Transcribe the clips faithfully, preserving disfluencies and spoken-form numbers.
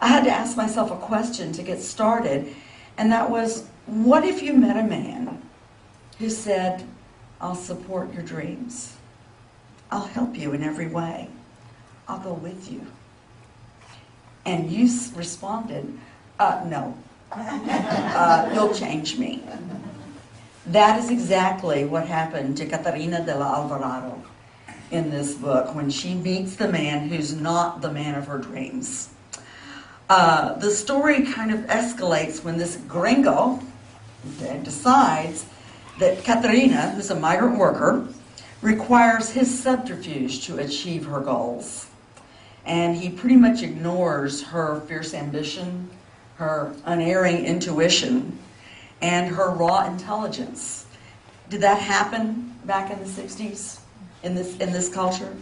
I had to ask myself a question to get started, and that was, what if you met a man who said, I'll support your dreams, I'll help you in every way, I'll go with you? And you responded, uh, no, uh, you'll change me. That is exactly what happened to Catarina de la Alvarado in this book when she meets the man who's not the man of her dreams. Uh, the story kind of escalates when this gringo decides that Catarina, who's a migrant worker, requires his subterfuge to achieve her goals. And he pretty much ignores her fierce ambition, her unerring intuition, and her raw intelligence. Did that happen back in the sixties in this in this culture?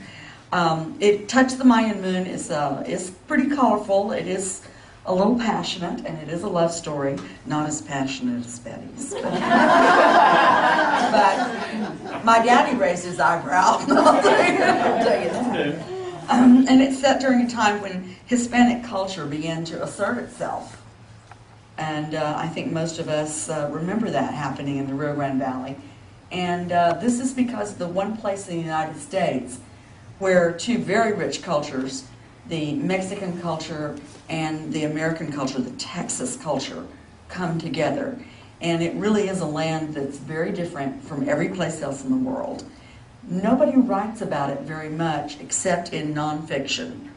Um, it Touch the Mayan Moon is uh, is pretty colorful. It is a little passionate, and it is a love story, not as passionate as Betty's. But, but my daddy raised his eyebrow. I'll tell you that. Um, and it's set during a time when Hispanic culture began to assert itself. And uh, I think most of us uh, remember that happening in the Rio Grande Valley. And uh, this is because the one place in the United States where two very rich cultures, the Mexican culture and the American culture, the Texas culture, come together. And it really is a land that's very different from every place else in the world. Nobody writes about it very much except in nonfiction.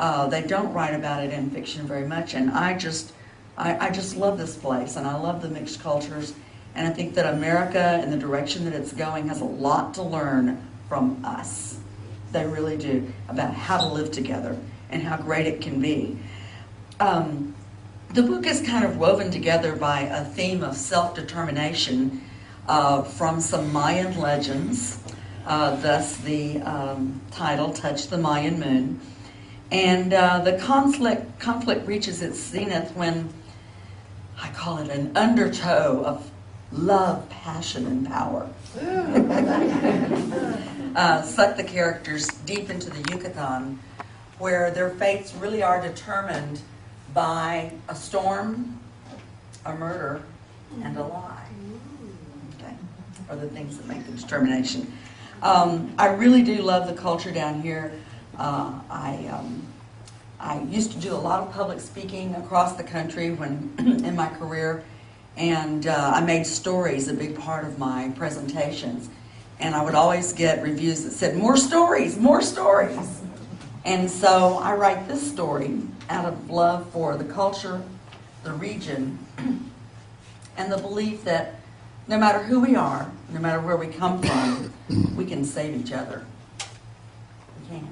Uh, they don't write about it in fiction very much, and I just, I, I just love this place, and I love the mixed cultures, and I think that America and the direction that it's going has a lot to learn from us. They really do, about how to live together and how great it can be. Um, the book is kind of woven together by a theme of self-determination uh, from some Mayan legends. Uh, thus the um, title, Touch the Mayan Moon. And uh, the conflict, conflict reaches its zenith when, I call it an undertow of love, passion, and power. uh, suck the characters deep into the Yucatan, where their fates really are determined by a storm, a murder, and a lie. Okay, are the things that make the determination. Um, I really do love the culture down here. Uh, I, um, I used to do a lot of public speaking across the country when in my career, and uh, I made stories a big part of my presentations. And I would always get reviews that said, more stories, more stories. And so I write this story out of love for the culture, the region, and the belief that no matter who we are, no matter where we come from, we can save each other. We can.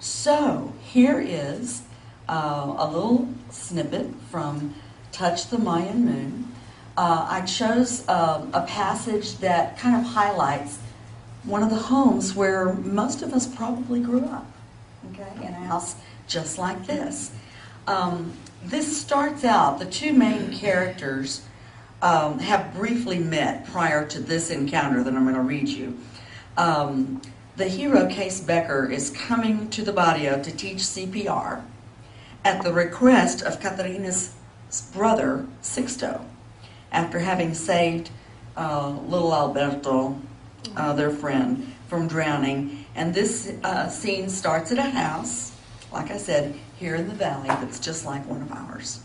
So here is uh, a little snippet from Touch the Mayan Moon. Uh, I chose uh, a passage that kind of highlights one of the homes where most of us probably grew up, okay, in a house just like this. Um, this starts out, the two main characters Um, have briefly met prior to this encounter that I'm going to read you. Um, the hero, Case Becker, is coming to the barrio to teach C P R at the request of Catarina's brother, Sixto, after having saved uh, little Alberto, uh, their friend, from drowning. And this uh, scene starts at a house, like I said, here in the valley, that's just like one of ours.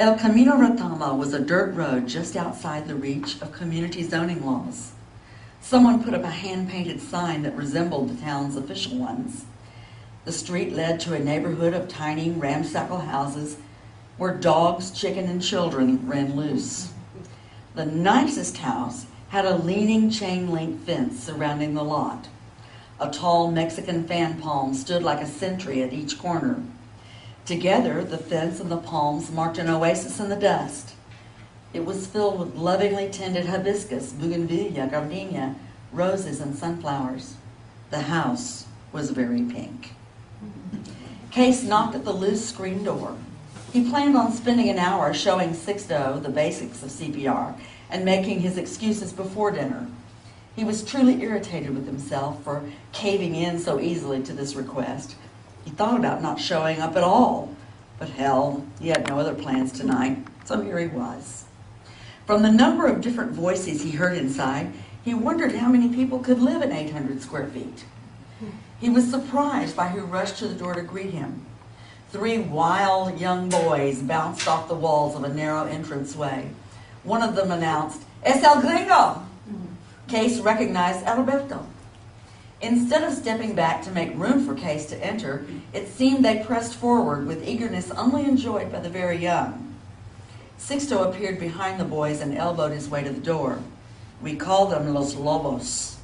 El Camino Ratama was a dirt road just outside the reach of community zoning laws. Someone put up a hand-painted sign that resembled the town's official ones. The street led to a neighborhood of tiny, ramshackle houses where dogs, chicken, and children ran loose. The nicest house had a leaning chain-link fence surrounding the lot. A tall Mexican fan palm stood like a sentry at each corner. Together, the fence and the palms marked an oasis in the dust. It was filled with lovingly tended hibiscus, bougainvillea, gardenia, roses, and sunflowers. The house was very pink. Case knocked at the loose screen door. He planned on spending an hour showing Sixto the basics of C P R and making his excuses before dinner. He was truly irritated with himself for caving in so easily to this request, He thought about not showing up at all, but hell, he had no other plans tonight, so here he was. From the number of different voices he heard inside, he wondered how many people could live in eight hundred square feet. He was surprised by who rushed to the door to greet him. Three wild young boys bounced off the walls of a narrow entranceway. One of them announced, "Es el gringo!" Case recognized Alberto. Instead of stepping back to make room for Case to enter, it seemed they pressed forward with eagerness only enjoyed by the very young. Sixto appeared behind the boys and elbowed his way to the door. "We call them Los Lobos,"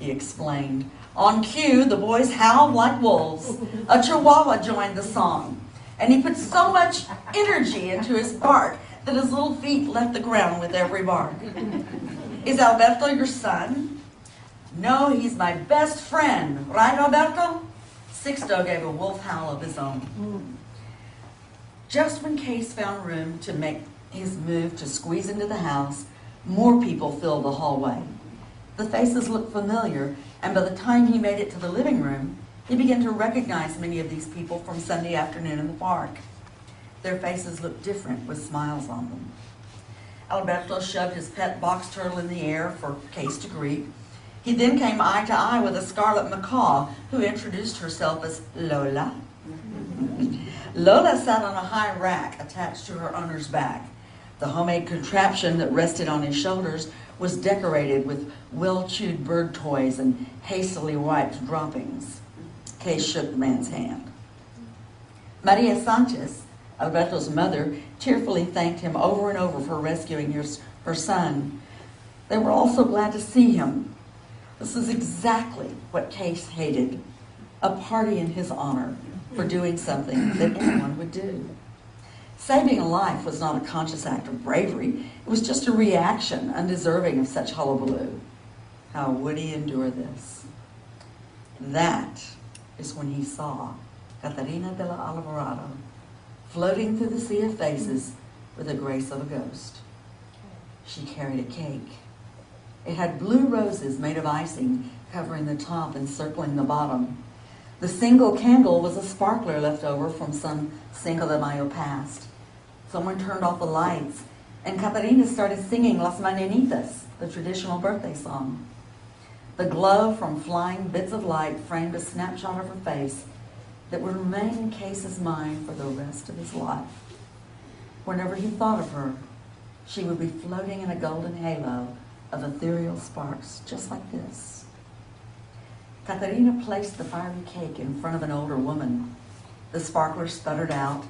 he explained. On cue, the boys howled like wolves. A chihuahua joined the song, and he put so much energy into his bark that his little feet left the ground with every bark. "Is Alberto your son?" "No, he's my best friend. Right, Alberto?" Sixto gave a wolf howl of his own. Mm. Just when Case found room to make his move to squeeze into the house, more people filled the hallway. The faces looked familiar, and by the time he made it to the living room, he began to recognize many of these people from Sunday afternoon in the park. Their faces looked different with smiles on them. Alberto shoved his pet box turtle in the air for Case to greet. He then came eye to eye with a scarlet macaw who introduced herself as Lola. Lola sat on a high rack attached to her owner's back. The homemade contraption that rested on his shoulders was decorated with well-chewed bird toys and hastily wiped droppings. Case shook the man's hand. Maria Sanchez, Alberto's mother, tearfully thanked him over and over for rescuing her, her son. They were all so glad to see him. This is exactly what Case hated, a party in his honor for doing something that anyone would do. Saving a life was not a conscious act of bravery. It was just a reaction undeserving of such hullabaloo. How would he endure this? That is when he saw Catarina de la Alvarado floating through the sea of faces with the grace of a ghost. She carried a cake. It had blue roses made of icing covering the top and circling the bottom. The single candle was a sparkler left over from some Cinco de Mayo past. Someone turned off the lights, and Catarina started singing Las Mañanitas, the traditional birthday song. The glow from flying bits of light framed a snapshot of her face that would remain in Case's mind for the rest of his life. Whenever he thought of her, she would be floating in a golden halo of ethereal sparks, just like this. Catarina placed the fiery cake in front of an older woman. The sparkler sputtered out,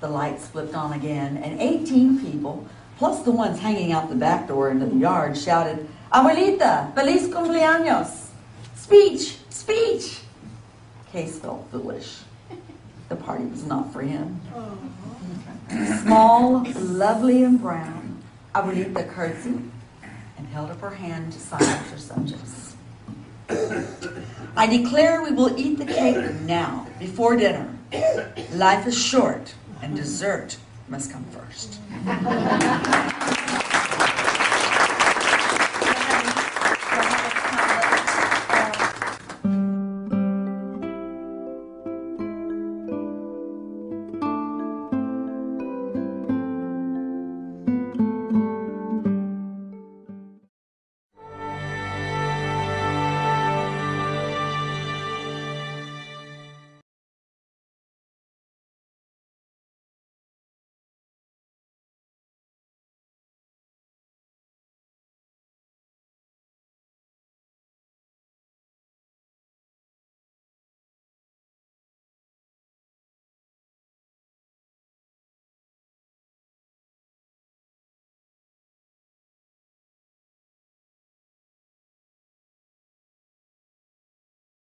the lights flipped on again, and eighteen people, plus the ones hanging out the back door into the yard, shouted, "Abuelita, feliz cumpleaños! Speech! Speech!" Case felt foolish. The party was not for him. Small, lovely, and brown, Abuelita curtsied and held up her hand to silence her subjects. "I declare we will eat the cake now, before dinner. Life is short, and dessert must come first."